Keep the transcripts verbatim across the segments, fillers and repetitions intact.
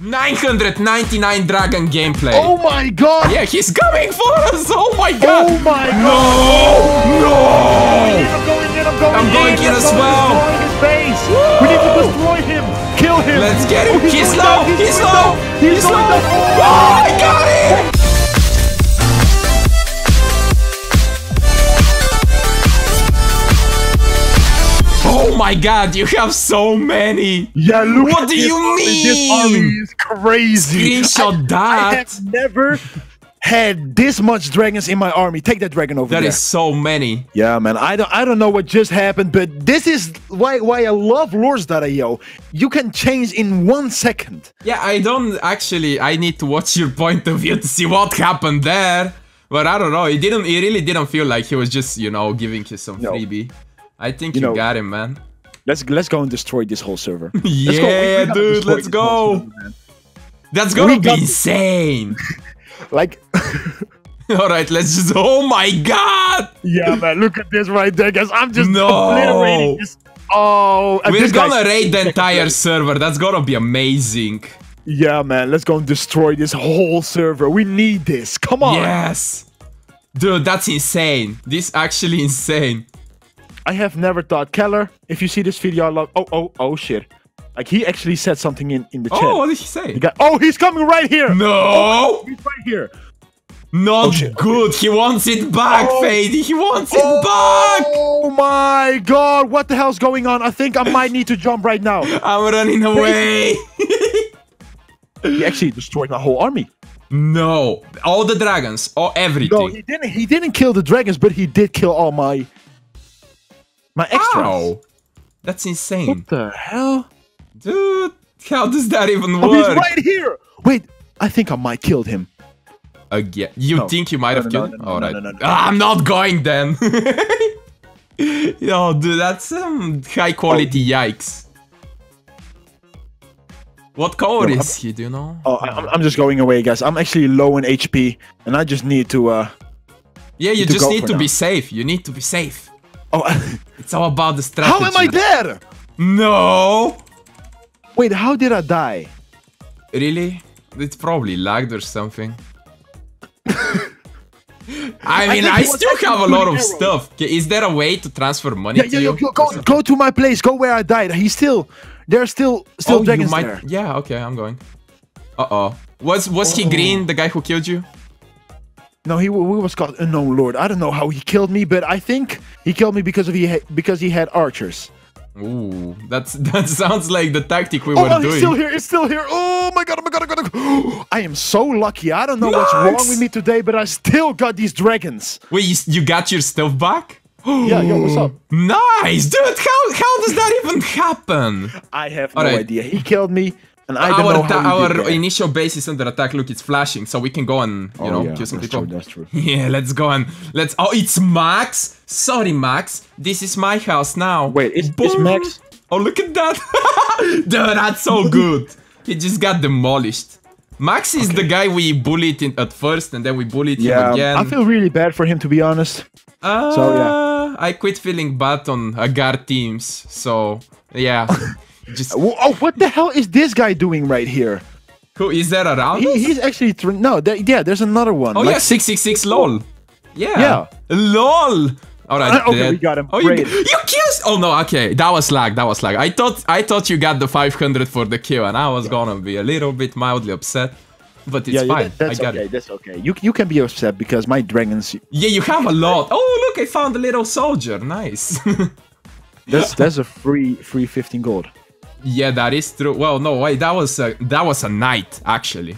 nine hundred ninety-nine dragon gameplay. Oh my god! Yeah, he's coming for us! Oh my god! Oh my god! No! No! I'm going in, I'm going in, I'm going in, I'm going in, I'm going in as well! We need to destroy him! Kill him! Let's get him! Oh, he's he's low! Down, he's low! He's low! Oh, I got it! Oh my god, you have so many! Yeah, look what at do this you army. mean? This army is crazy! Screenshot I, that! I have never had this much dragons in my army. Take that dragon over there. That is so many. Yeah, man, I don't, I don't know what just happened, but this is why, why I love Lordz dot i o. You can change in one second. Yeah, I don't actually, I need to watch your point of view to see what happened there. But I don't know, it didn't, it really didn't feel like he was just, you know, giving you some no. freebie. I think you, you know, got him, man. Let's let's go and destroy this whole server. Let's yeah, go. dude, let's go. Server, That's gonna we be insane. like, all right, let's just. Oh my god! Yeah, man, look at this right there, guys. I'm just no. obliterating this. Oh, we're gonna raid the entire server. That's gonna be amazing. Yeah, man, let's go and destroy this whole server. We need this. Come on. Yes, dude, that's insane. This is actually insane. I have never thought. Keller, if you see this video, I love. Oh, oh, oh, shit. Like, he actually said something in, in the chat. Oh, what did he say? He got, oh, he's coming right here. No. Oh, he's right here. Not oh, good. Okay. He wants it back, oh. Fady. He wants oh. it back. Oh, my God. What the hell's going on? I think I might need to jump right now. I'm running away. He actually destroyed my whole army. No. All the dragons. All everything. No, he didn't. He didn't kill the dragons, but he did kill all my... My extras. Ow. That's insane. What the hell? Dude, how does that even work? Oh, he's right here. Wait, I think I might killed him. Again? You no. think you might no, have no, killed no, no, him? No, All no, right. No, no, no, no. Ah, I'm not going then. Yo, dude, that's some high quality oh. yikes. What color no, is he, do you know? Oh, I'm, I'm just going away, guys. I'm actually low in H P and I just need to... Uh, yeah, you need just to need to now. be safe. You need to be safe. Oh, it's all about the strategy. How am I there? No. Wait, how did I die? Really? It's probably lagged or something. I mean, I, I still have a lot of stuff. Is there a way to transfer money yeah, to yeah, you? Yo, go, go to my place. Go where I died. He's still... There's still still oh, dragons might, there. Yeah, okay, I'm going. Uh-oh. Was, was oh. he green, the guy who killed you? No, he, he was called Unknown Lord. I don't know how he killed me, but I think he killed me because of he ha because he had archers. Ooh, that's that sounds like the tactic we oh, were no, doing. Oh, he's still here! He's still here! Oh my god! Oh my god! Oh my god! I am so lucky. I don't know Lux. what's wrong with me today, but I still got these dragons. Wait, you, you got your stuff back? Yeah, yo, what's up? Nice, dude. How how does that even happen? I have All no right. idea. He killed me. And I our don't know how our initial base is under attack. Look, it's flashing, so we can go and you oh, know yeah, kill some that's people. True, that's true. Yeah, let's go and let's. Oh, it's Max. Sorry, Max. This is my house now. Wait, it's, it's Max. Oh, look at that, dude. That's so good. He just got demolished. Max is okay. the guy we bullied in at first, and then we bullied yeah, him again. I feel really bad for him, to be honest. Uh, so yeah, I quit feeling bad on Agar teams. So yeah. Just oh, what the hell is this guy doing right here? Who is that around? He, he's actually no. There, yeah, there's another one. Oh like yeah, six six six. Lol. Yeah. Yeah. Lol. All right. Uh, okay, we got him. Oh, you, you killed. Oh no. Okay, that was lag. That was lag. I thought I thought you got the five hundred for the kill, and I was yeah. gonna be a little bit mildly upset, but it's yeah, fine. That, that's I got okay. It. That's okay. You you can be upset because my dragons. Yeah, you have a lot. Oh look, I found a little soldier. Nice. that's that's a free free fifteen gold. Yeah, that is true. Well, no, wait, that was a, that was a knight, actually.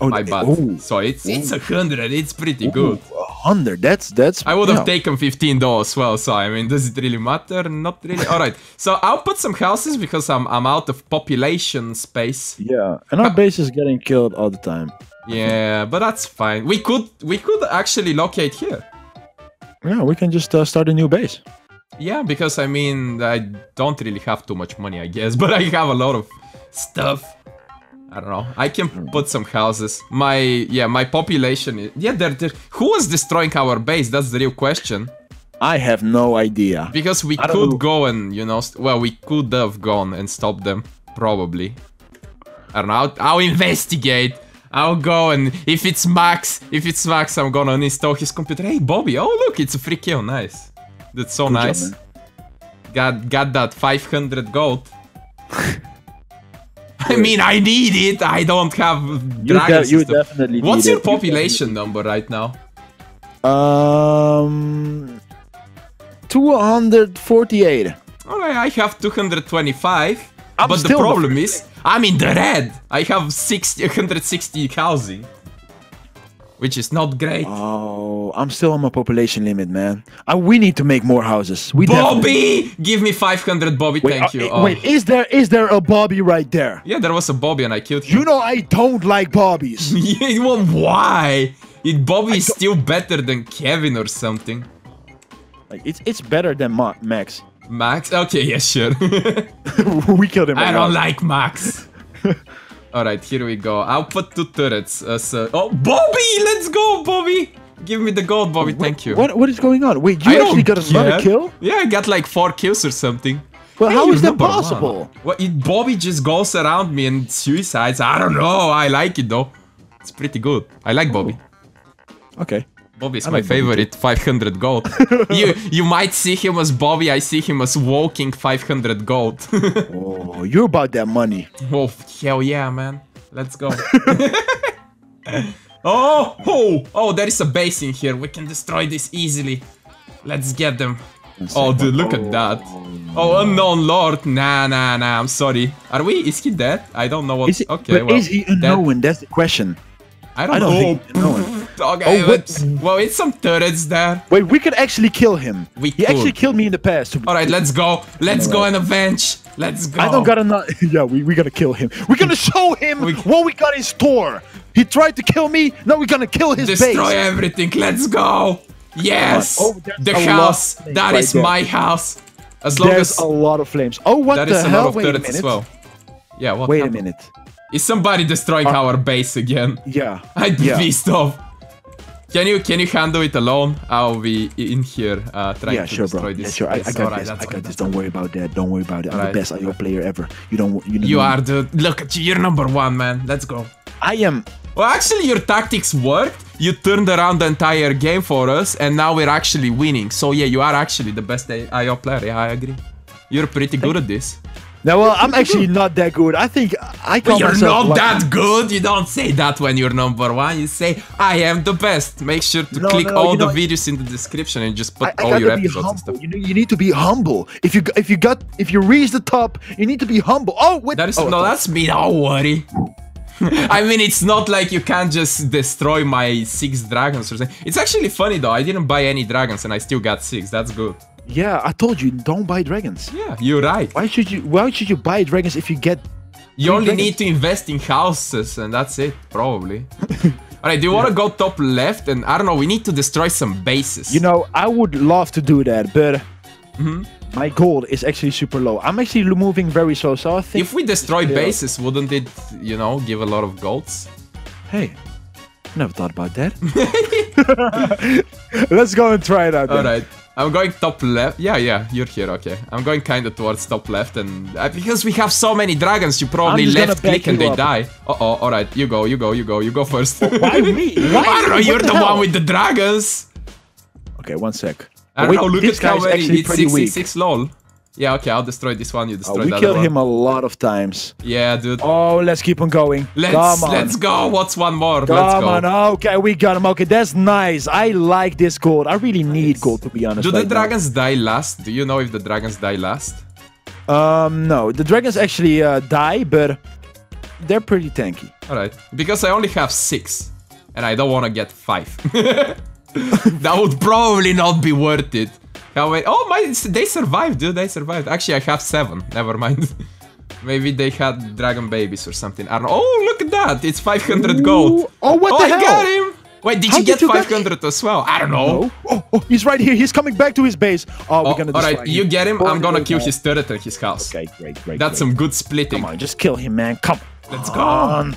Oh, my bad. Oh, so it's it's a hundred. It's pretty oh, good. A hundred. That's that's. I would yeah. have taken fifteen though as well. So I mean, does it really matter? Not really. All right. So I'll put some houses because I'm I'm out of population space. Yeah, and our base is getting killed all the time. Yeah, but that's fine. We could we could actually locate here. Yeah, we can just uh, start a new base. Yeah, because I mean, I don't really have too much money, I guess, but I have a lot of stuff. I don't know. I can put some houses. My, yeah, my population is... Yeah, they're, they're... Who was destroying our base? That's the real question. I have no idea. Because we I could go and, you know... Well, we could have gone and stopped them, probably. I don't know, I'll, I'll investigate. I'll go, and if it's Max, if it's Max, I'm gonna uninstall his computer. Hey, Bobby, oh look, it's a free kill, nice. That's so good nice. Job, got, got that five hundred gold. I mean, I need it, I don't have dragons. You, de you definitely What's need your it. population you number right now? Um, two hundred forty-eight. Alright, I have two hundred twenty-five, I'm but the problem not... is, I'm in the red. I have sixty, one hundred sixty housing, which is not great. Oh, I'm still on my population limit, man. Uh, we need to make more houses. We Bobby, definitely... give me five hundred, Bobby. Wait, thank uh, you. Oh. Wait, is there is there a Bobby right there? Yeah, there was a Bobby, and I killed him. You know I don't like Bobbies. Yeah, well, why? It, Bobby I is still better than Kevin or something. Like it's it's better than Ma Max. Max? Okay, yeah, sure. We killed him. I don't like Max. Alright, here we go. I'll put two turrets as a... Oh, Bobby! Let's go, Bobby! Give me the gold, Bobby. What, Thank you. What, what is going on? Wait, you I actually got care. another kill? Yeah, I got like four kills or something. Well, hey, how is that possible? Well, it, Bobby just goes around me and suicides. I don't know. I like it, though. It's pretty good. I like Bobby. Oh. Okay. Bobby is I my like favorite, five hundred gold. you you might see him as Bobby, I see him as walking five hundred gold. Oh, you're about that money. Oh, hell yeah, man. Let's go. oh, oh, oh, there is a base in here. We can destroy this easily. Let's get them. Oh, dude, look at that. Oh, unknown lord. Nah, nah, nah, I'm sorry. Are we? Is he dead? I don't know what... Is he, okay, well, is he unknown? That's the question. I don't, I don't know. Think he's unknown. Okay, oh, but, well, it's some turrets there. Wait, we could actually kill him. We he could. actually killed me in the past. Alright, let's go. Let's go and avenge. Let's go. I don't gotta not. Yeah, we, we gotta kill him. We're gonna show him we... what we got in store. He tried to kill me. Now we're gonna kill his Destroy base. Destroy everything. Let's go. Yes. Oh, the house. That right is there. my house. As long there's as. a lot of flames. Oh, what that the is a hell? Lot of Wait turrets a as well. Yeah, what Wait happened? a minute. Is somebody destroying uh, our base again? Yeah. I'd be yeah. pissed off. Can you can you handle it alone? I'll be in here uh, trying yeah, to sure, destroy bro. this. Yeah, sure, I, I got right, this. I got this. Don't worry about that. Don't worry about it. I'm right. the best I O player ever. You don't. You, don't you are the. Look at you. You're number one, man. Let's go. I am. Well, actually, your tactics worked. You turned around the entire game for us, and now we're actually winning. So yeah, you are actually the best I O player. Yeah, I agree. You're pretty good at this. No, well, I'm actually not that good. I think I can't. You're not like that good. You don't say that when you're number one. You say I am the best. Make sure to no, click no, all the know, videos in the description and just put I, I all your episodes and stuff. You, know, you need to be humble. If you if you got if you reach the top, you need to be humble. Oh, wait. That is, oh, no, that's me. Don't worry. I mean, it's not like you can't just destroy my six dragons or something. It's actually funny though. I didn't buy any dragons and I still got six. That's good. Yeah, I told you, don't buy dragons. Yeah, you're right. Why should you Why should you buy dragons if you get... You only dragons? need to invest in houses and that's it, probably. Alright, do you yeah. want to go top left? And I don't know, we need to destroy some bases. You know, I would love to do that, but... Mm-hmm. My gold is actually super low. I'm actually moving very slow, so I think... If we destroy still... bases, wouldn't it, you know, give a lot of golds? Hey, never thought about that. Let's go and try it out. Alright. I'm going top left. Yeah, yeah, you're here. Okay, I'm going kind of towards top left, and uh, because we have so many dragons, you probably left click and they up. die. Uh oh, all right, you go, you go, you go, you go first. Why me? Why? I don't know. You're the, the one with the dragons. Okay, one sec. I don't Wait, know. Look at how many. It's sixty-six. Lol. Yeah. Okay, I'll destroy this one. You destroy oh, we that killed one. him a lot of times. Yeah, dude. Oh, let's keep on going. Let's Come on. let's go. What's one more? Come let's go. on. Okay, we got him. Okay, that's nice. I like this gold. I really need nice. gold to be honest. Do right the dragons now. die last? Do you know if the dragons die last? Um, no. The dragons actually uh, die, but they're pretty tanky. All right, because I only have six, and I don't want to get five. That would probably not be worth it. Oh my, they survived, dude, they survived. Actually, I have seven, never mind. Maybe they had dragon babies or something. I don't know. Oh, look at that, it's five hundred gold. Ooh. Oh, what oh, the I hell? got him! Wait, did How you did get you five hundred as well? I don't know. No. Oh, oh, he's right here, he's coming back to his base. Oh, oh we're gonna destroy Alright, you get him, I'm gonna kill his turret and his house. Okay, great, great, That's great. some good splitting. Come on, just kill him, man, come Let's go. on.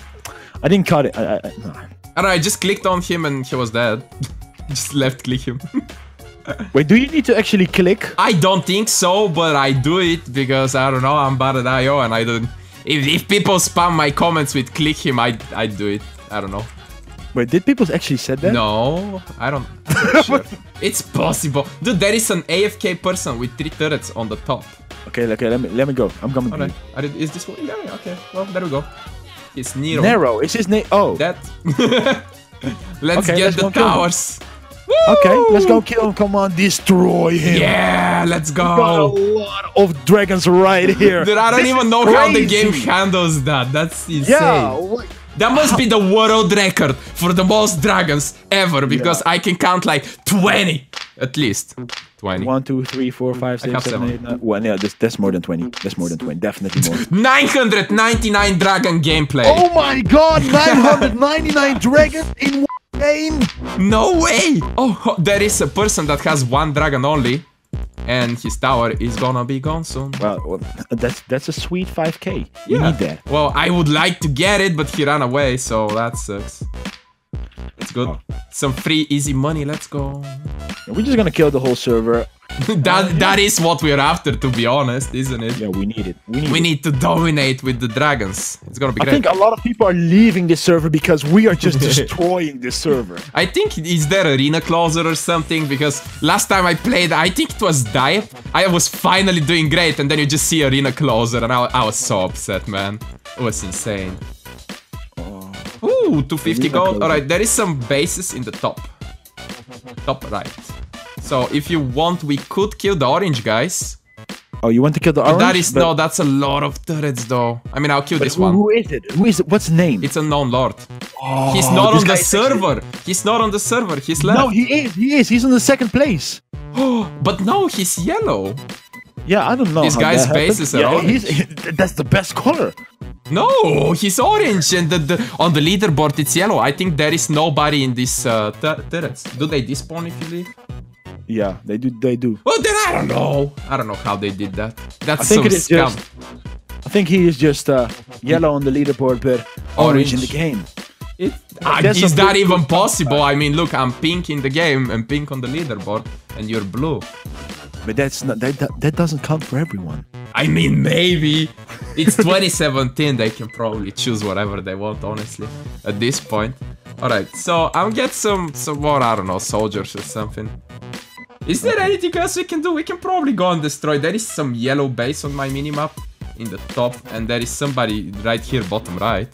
I didn't cut it. I, I, I, no. Alright, I just clicked on him and he was dead. Just left click him. Wait, do you need to actually click? I don't think so, but I do it because I don't know, I'm bad at I O and I don't If, if people spam my comments with click him, I'd, I'd do it. I don't know. Wait, did people actually say that? No, I don't... I'm not sure. It's possible. Dude, there is an A F K person with three turrets on the top. Okay, okay, let me, let me go. I'm coming. Alright, is this one? Yeah, okay, well, there we go. It's Nero. Nero, is his name? Oh. That... let's okay, get let's the towers. Okay, let's go kill him. Come on, destroy him. Yeah, let's go. We got a lot of dragons right here. Dude, I don't this even know crazy. how the game handles that. That's insane. Yeah, that must be the world record for the most dragons ever, because yeah. I can count like twenty at least. twenty. one, two, three, four, five, six, seven, eight, nine. Well, yeah, that's, that's more than twenty. That's more than twenty. Definitely more. nine hundred ninety-nine dragon gameplay. Oh my god, nine hundred ninety-nine dragons in one game? No way. Oh, there is a person that has one dragon only, and his tower is gonna be gone soon. Well, well that's that's a sweet five K. You yeah. need that. Well, I would like to get it, but he ran away, so that sucks. It's good. Oh. Some free easy money. Let's go. We're just gonna kill the whole server. that that is what we're after, to be honest, isn't it? Yeah, we need it. We need, we it. need to dominate with the dragons. It's gonna be great. I think a lot of people are leaving this server because we are just destroying this server. I think, is there arena closer or something? Because last time I played, I think it was Dive. I was finally doing great, and then you just see arena closer, and I, I was so upset, man. It was insane. Oh. Ooh, two fifty gold. Alright, there is some bases in the top. Top right. So if you want, we could kill the orange guys. Oh, you want to kill the orange? That is but... no, that's a lot of turrets though. I mean, I'll kill but this who, one. Who is it? Who is it? What's his name? It's a known lord. Oh, he's not on the server. Actually... He's not on the server. He's left. No, he is. He is. He's on the second place. Oh, but no, he's yellow. Yeah, I don't know. This guy's base is yeah, orange. He's, that's the best color. No, he's orange, and the, the, on the leaderboard it's yellow. I think there is nobody in this uh, turrets. Do they despawn if you leave? Yeah, they do. They do. Well, then I don't know. I don't know how they did that. That's some scam. Just, I think he is just uh, yellow on the leaderboard, but orange, orange in the game. It, uh, is that even possible? I mean, look, I'm pink in the game and pink on the leaderboard, and you're blue. But that's not that. That, that doesn't count for everyone. I mean, maybe it's twenty seventeen. They can probably choose whatever they want, honestly, at this point. All right, so I'll get some some more. I don't know, soldiers or something. Is there anything else we can do? We can probably go and destroy. There is some yellow base on my minimap in the top, and there is somebody right here, bottom right.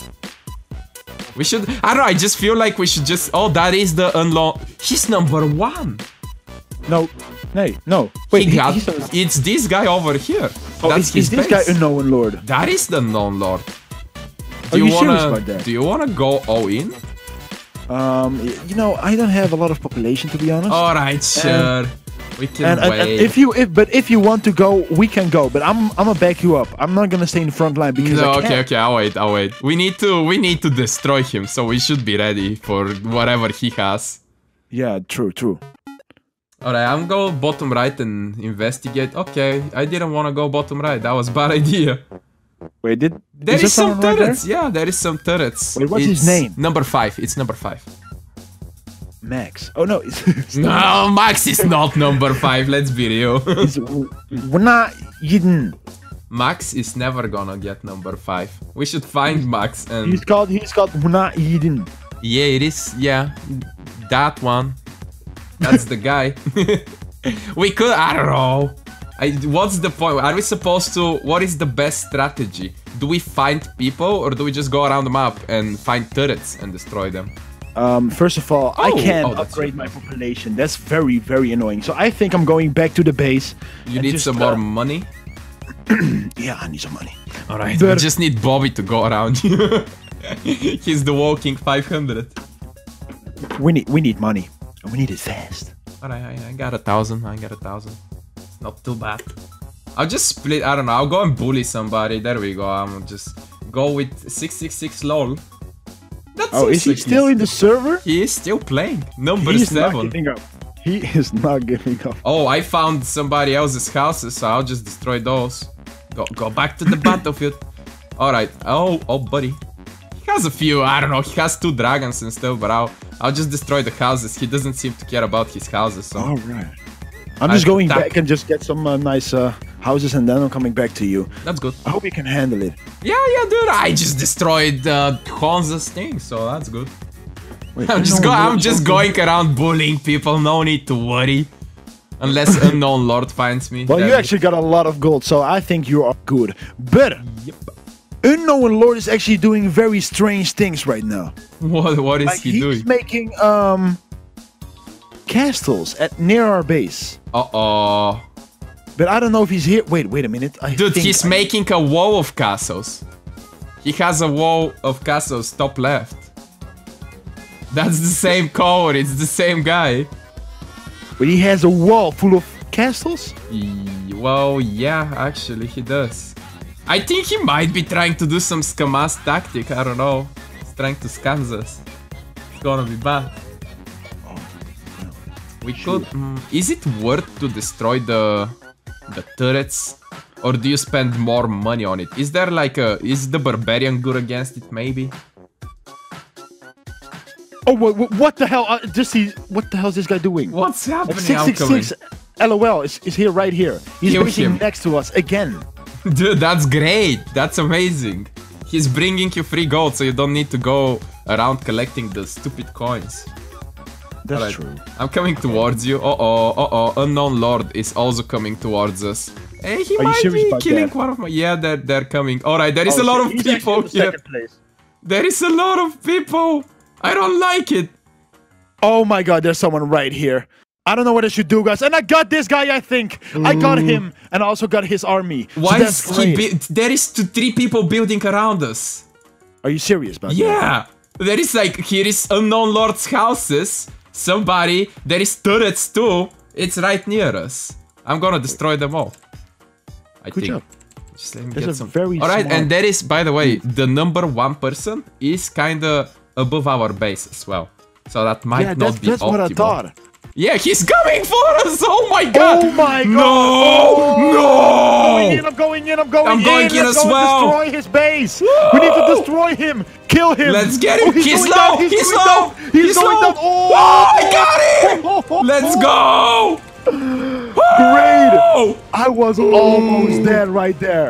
We should... I don't know, I just feel like we should just... Oh, that is the unlock... He's number one! No, no, no. Wait, he he, got... it's this guy over here. Oh, That's is, his is this base. guy a known lord? That is the known lord. Do Are you, you wanna... serious about that? Do you wanna go all in? Um, you know, I don't have a lot of population, to be honest. Alright, sure. And We can and, and, wait. And if you, if, but if you want to go, we can go. But I'm, I'm gonna back you up. I'm not gonna stay in front line because. No, I okay, okay. I'll wait. I'll wait. We need to, we need to destroy him. So we should be ready for whatever he has. Yeah, true, true. Alright, I'm go bottom right and investigate. Okay, I didn't want to go bottom right. That was a bad idea. Wait, did there is, is some turrets? Right there? Yeah, there is some turrets. Wait, what's it's his name? Number five. It's number five. Max. Oh no! It's, it's no, not. Max is not number five. Let's be real. We're not hidden. Max is never gonna get number five. We should find Max and. He's called. He's called. We're not hidden. Yeah, it is. Yeah, that one. That's the guy. We could. I don't know. I, what's the point? Are we supposed to... What is the best strategy? Do we find people or do we just go around the map and find turrets and destroy them? Um, first of all, oh, I can oh, upgrade my population. That's very, very annoying. So I think I'm going back to the base. You need just, some more uh, money? Yeah, I need some money. Alright, we just need Bobby to go around. He's the walking five hundred. We need, we need money. And we need it fast. Alright, I, I got a thousand. I got a thousand. Not too bad. I'll just split, I don't know, I'll go and bully somebody. There we go, I'll just go with six six six lol. That's oh, is he still in the server? He is still playing. Number he seven. Not giving up. He is not giving up. Oh, I found somebody else's houses, so I'll just destroy those. Go, go back to the battlefield. Alright, oh, oh buddy. He has a few, I don't know, he has two dragons and stuff, but I'll, I'll just destroy the houses. He doesn't seem to care about his houses, so... Alright. I'm just I going back and just get some uh, nice uh, houses, and then I'm coming back to you. That's good. I hope you can handle it. Yeah, yeah, dude. I just destroyed uh, Honza's thing, so that's good. Wait, I'm just, go I'm just going around bullying people. No need to worry. Unless a unknown lord finds me. Well, you actually got a lot of gold, so I think you are good. But yep. Unknown Lord is actually doing very strange things right now. What? What is like he he's doing? He's making um castles at near our base. Uh oh. But I don't know if he's here. Wait, wait a minute. I Dude, think he's I... making a wall of castles. He has a wall of castles top left. That's the same code. It's the same guy. But he has a wall full of castles? Well, yeah, actually, he does. I think he might be trying to do some scamas tactic, I don't know. He's trying to scam us. It's gonna be bad. We could... Mm, is it worth to destroy the, the turrets? Or do you spend more money on it? Is there like a... Is the barbarian good against it, maybe? Oh, what, what the hell? Uh, this he, what the hell is this guy doing? What's happening? six six six LOL is, is here, right here. He's Kill waiting him. next to us again. Dude, that's great. That's amazing. He's bringing you free gold, so you don't need to go around collecting the stupid coins. That's right. True. I'm coming towards you. Uh oh, uh oh. Unknown Lord is also coming towards us. Hey, he Are might be killing that? one of my. Yeah, they're, they're coming. Alright, there is oh, a lot so of people here. There is a lot of people. I don't like it. Oh my god, there's someone right here. I don't know what I should do, guys. And I got this guy, I think. Mm. I got him. And I also got his army. Why so is he... There is two, three people building around us. Are you serious, man? Yeah. That? There is like... Here is Unknown Lord's houses. Somebody. There is turrets too. It's right near us. I'm gonna destroy them all. I Good think. Job. Just let me there's get some... Very all right, and there is, by the way, the number one person is kind of... above our base as well, so that might yeah, not that's, be that's optimal. What I thought. Yeah, he's coming for us! Oh my god! Oh my god! No! Oh, no! I'm going in! I'm going in! I'm going, I'm going in! in Let's as go well. destroy his base! Whoa. We need to destroy him! Kill him! Let's get him! Oh, he's, he's low! Down. He's, he's low! Down. He's, he's going low! Down. Oh, oh, I got him! Oh, oh, oh, Let's go! Great! I was Ooh. almost dead right there.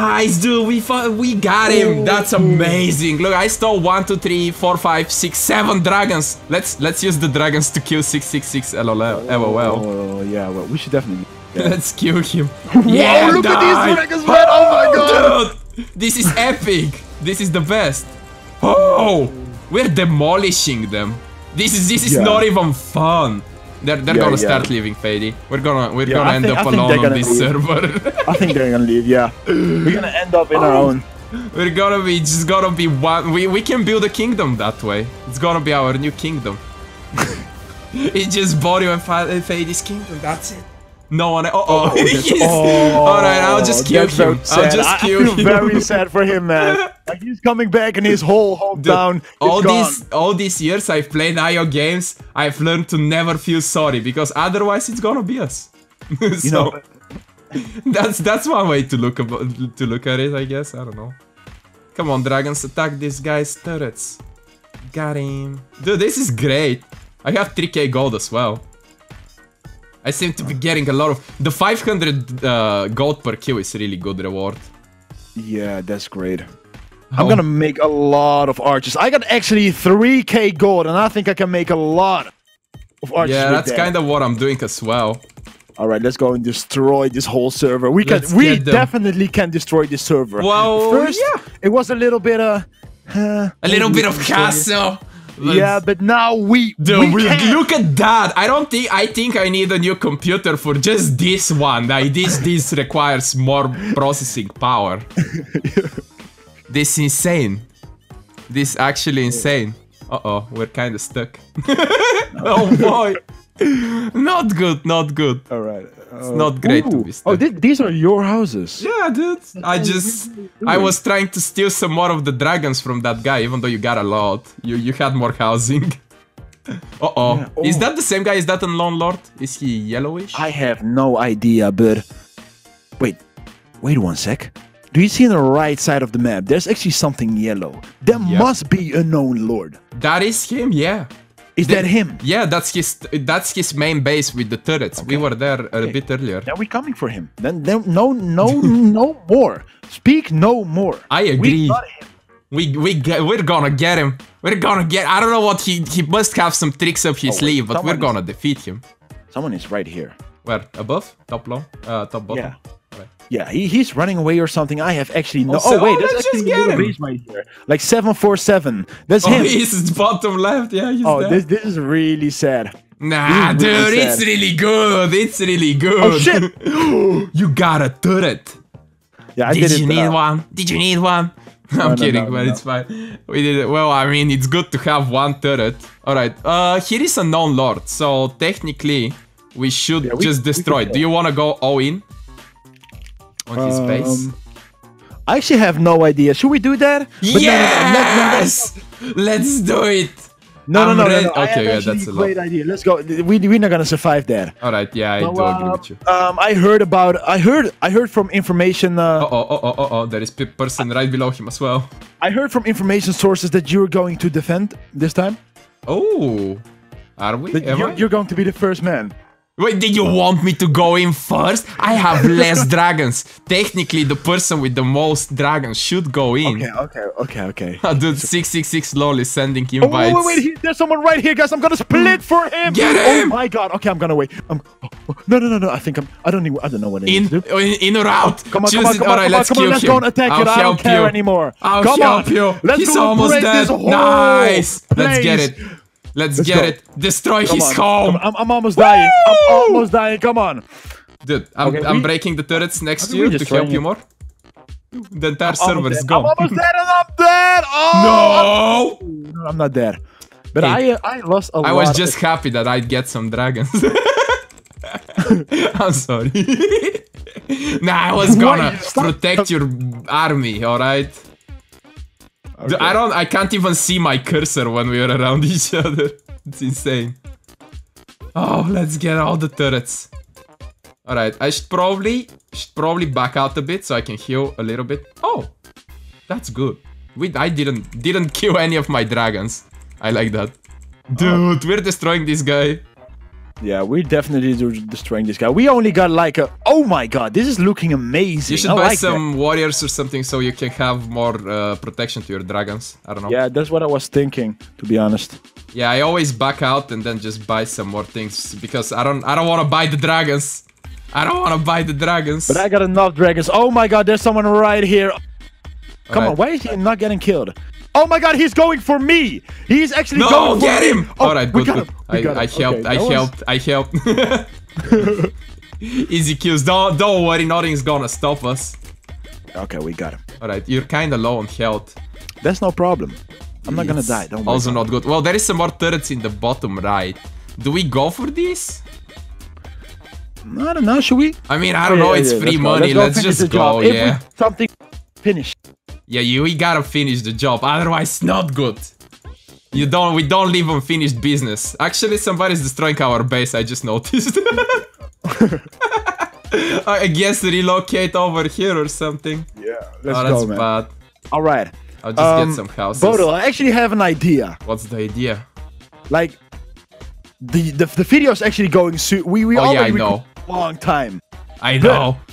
Nice, dude. We we got him. Ooh. That's amazing. Look, I stole one, two, three, four, five, six, seven dragons. Let's let's use the dragons to kill six, six, six. LOL. LOL. Oh, yeah. Well, we should definitely. Yeah. Let's kill him. Yeah. Whoa, look die. at these dragons, man. Oh, oh my god, dude. This is epic. This is the best. Oh, we're demolishing them. This is this is yeah. not even fun. They're, they're yeah, gonna yeah. start leaving, Fady. We're gonna we're yeah, gonna I end think, up alone on this leave. server. I think they're gonna leave. Yeah, we're gonna end up in oh. our own. We're gonna be just gonna be one. We we can build a kingdom that way. It's gonna be our new kingdom. It's just Borio and Fady's kingdom. That's it. No one. Uh oh. oh, yes. oh All right, I'll just kill him. So I'll just kill I feel him. Very sad for him, man. Like he's coming back, and his whole hometown. Dude, all gone. these, all these years I've played I O games, I've learned to never feel sorry because otherwise it's gonna be us. so you know, that's that's one way to look about, to look at it, I guess. I don't know. Come on, dragons, attack these guys' turrets. Got him, dude. This is great. I have three K gold as well. I seem to be getting a lot of... The five hundred uh, gold per kill is really good reward. Yeah, that's great. Oh. I'm gonna make a lot of arches. I got actually three K gold, and I think I can make a lot of arches. Yeah, that's that. kind of what I'm doing as well. All right, let's go and destroy this whole server. We can, let's we definitely can destroy this server. Well, first, yeah. it was a little bit of... Uh, a little bit of castle. Let's yeah, but now we, Dude, we can. Look at that. I don't think I think I need a new computer for just this one. Like this this requires more processing power. This is insane. This is actually insane. Uh-oh, we're kind of stuck. Oh boy. Not good, not good. All right. Uh, it's not great ooh. to be stuck. Oh, th these are your houses. Yeah, dude. I just... I was trying to steal some more of the dragons from that guy, even though you got a lot. You you had more housing. Uh-oh. Yeah, oh. Is that the same guy? Is that a Lone Lord? Is he yellowish? I have no idea, but... Wait. Wait one sec. Do you see on the right side of the map? There's actually something yellow. There yeah. must be a Known Lord. That is him, yeah. Is the, that him? Yeah, that's his that's his main base with the turrets. Okay. We were there a okay. bit earlier. Now we're coming for him. Then, then no no no more. Speak no more. I agree. We got him. We we get, we're gonna get him. We're gonna get. I don't know what he he must have some tricks up his oh, sleeve, but we're gonna is, defeat him. Someone is right here. Where? Above? Top long? Uh, top bottom. Yeah. Right. Yeah, he, he's running away or something. I have actually no. Also, oh wait, oh, that's let's actually just get him. Right here. Like seven four seven. That's oh, him. He's bottom left. Yeah, he's oh, there. this this is really sad. Nah, dude, really it's sad. really good. It's really good. Oh shit! You got a turret. Yeah, I did, did it, you need uh, one? Did you need one? I'm no, kidding, no, no, but no. it's fine. We did it. Well, I mean, it's good to have one turret. All right. Uh, here is a known Lord, so technically we should yeah, we, just destroy. Do you want to go all in? On his um, base. I actually have no idea. Should we do that? But yes! No, no, no, no, no. Let's do it! No, I'm no, no, no, no. Okay, yeah, that's a great lot. idea. Let's go. We we're not gonna survive that. All right, yeah, I so, do uh, agree with you. Um, I heard about. I heard. I heard from information. Uh, uh oh, oh, oh, oh, oh! There is a person right below him as well. I heard from information sources that you're going to defend this time. Oh, are we? You're, you're going to be the first man. Wait, did you want me to go in first? I have less dragons. Technically, the person with the most dragons should go in. Okay, okay, okay, okay. Oh, dude, six six six slowly sending invites. Oh, wait, wait, wait, he, there's someone right here, guys. I'm gonna split for him. Get him! Oh my god. Okay, I'm gonna wait. I'm, oh, oh, no, no, no, no. I think I'm. I don't need. I don't know what it is. In, in or out? Come on, Choose come on, come on, right, come on, let's, come on let's go and attack I'll it. I don't care you. anymore. I'll come help on. you. Let's He's almost dead. Nice. Place. Let's get it. Let's, Let's get go. it. Destroy Come his on. home. I'm, I'm almost Woo! dying. I'm almost dying. Come on. Dude, I'm, okay, I'm we, breaking the turrets next to you to help you more. The entire I'm server is gone. I'm almost dead and I'm dead. Oh, no. I'm, no, I'm not dead. But hey, I uh, I lost a I lot. I was just happy that I'd get some dragons. I'm sorry. Nah, I was gonna protect your army, alright? Okay. I don't. I can't even see my cursor when we are around each other. It's insane. Oh, let's get all the turrets. All right, I should probably should probably back out a bit so I can heal a little bit. Oh, that's good. We I didn't didn't kill any of my dragons. I like that. Dude, oh. we're destroying this guy. Yeah, we're definitely destroying this guy. We only got like a... Oh my god, this is looking amazing. You should I buy like some that. warriors or something so you can have more uh, protection to your dragons. I don't know. Yeah, that's what I was thinking, to be honest. Yeah, I always back out and then just buy some more things because I don't I don't want to buy the dragons. I don't want to buy the dragons. But I got enough dragons. Oh my god, there's someone right here. Come right. on, why is he not getting killed? Oh my god, he's going for me! He's actually no, going for me! No, get him! Oh, Alright, good, good. I, I, I helped, okay, I, helped was... I helped, I helped. Easy kills. Don't, don't worry, nothing's gonna stop us. Okay, we got him. Alright, you're kinda low on health. That's no problem. I'm it's not gonna die, don't worry. Also not good. Well, there is some more turrets in the bottom right. Do we go for these? I don't know, should we? I mean, I don't yeah, know, yeah, it's yeah, free let's money. Go. Let's, let's go just go, yeah. If something finished. Yeah, you, we gotta finish the job, otherwise not good. You don't, we don't leave unfinished business. Actually, somebody's destroying our base, I just noticed. I guess relocate over here or something. Yeah, let's oh, that's go, man. Bad. All right. I'll just um, get some houses. Bodo, I actually have an idea. What's the idea? Like, the the, the video's actually going soon. We, we oh, yeah, I know. Long time. I know. But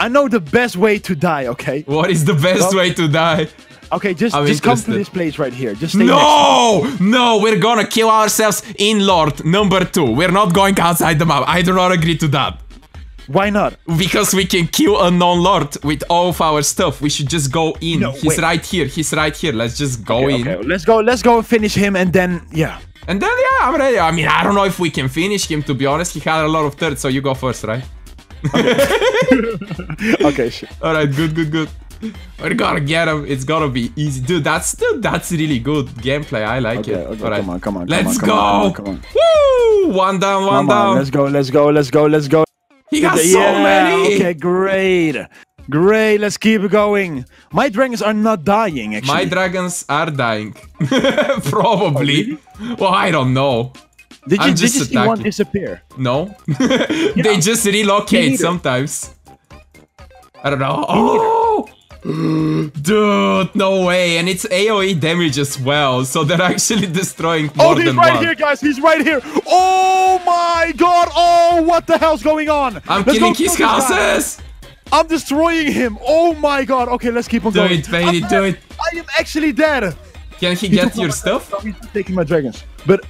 I know the best way to die, okay? What is the best well, way to die? Okay, just, just come to this place right here. Just stay No! Next to me. No, we're gonna kill ourselves in Lord number two. We're not going outside the map. I do not agree to that. Why not? Because we can kill a non-Lord with all of our stuff. We should just go in. No, he's wait. right here. He's right here. Let's just go okay, in. Okay, let's go. Let's go and finish him and then, yeah. And then, yeah, I'm ready. I mean, I don't know if we can finish him, to be honest. He had a lot of turrets, so you go first, right? Okay, okay sure. Alright, good, good, good. We're gonna get him. It's gonna be easy. Dude, that's dude, that's really good gameplay. I like okay, it. Okay, All right. Come on, come on. Let's come on, go. Come on, come on. Woo! One down, one come down. On, let's go, let's go, let's go, let's go. He got yeah, so many. Okay, great. Great, let's keep going. My dragons are not dying, actually. My dragons are dying. Probably. Oh, really? Well, I don't know. Did you, just did you see one disappear? No. yeah. They just relocate sometimes. I don't know. Oh! Dude, no way. And it's AoE damage as well, so they're actually destroying more than one. Oh, he's right here, guys. He's right here. Oh my god. Oh, what the hell's going on? I'm killing his houses. I'm destroying him. Oh my god. Okay, let's keep on going. Do it, Fady. Do it. I am actually dead. Can he get your stuff? He's taking my dragons. But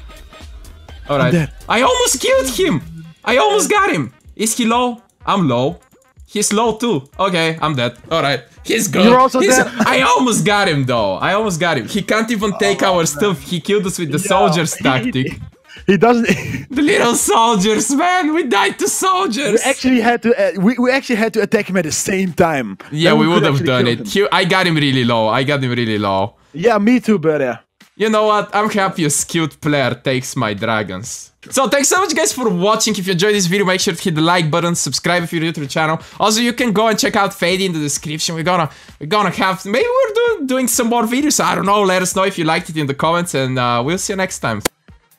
all right. I almost killed him. I almost got him. Is he low? I'm low. He's low too. Okay, I'm dead. All right. He's good. You're also He's, dead. I almost got him though. I almost got him. He can't even take oh, our man. stuff. He killed us with the yeah. soldier's tactic. He, he doesn't. The little soldiers, man. We died to soldiers. We actually had to. Uh, we we actually had to attack him at the same time. Yeah, we, we would have done it. He, I got him really low. I got him really low. Yeah, me too, brother. You know what? I'm happy a skilled player takes my dragons. So thanks so much guys for watching. If you enjoyed this video, make sure to hit the like button, subscribe if you're new to the channel. Also, you can go and check out Fady in the description. We're gonna we're gonna have maybe we're do, doing some more videos. I don't know. Let us know if you liked it in the comments, and uh, we'll see you next time.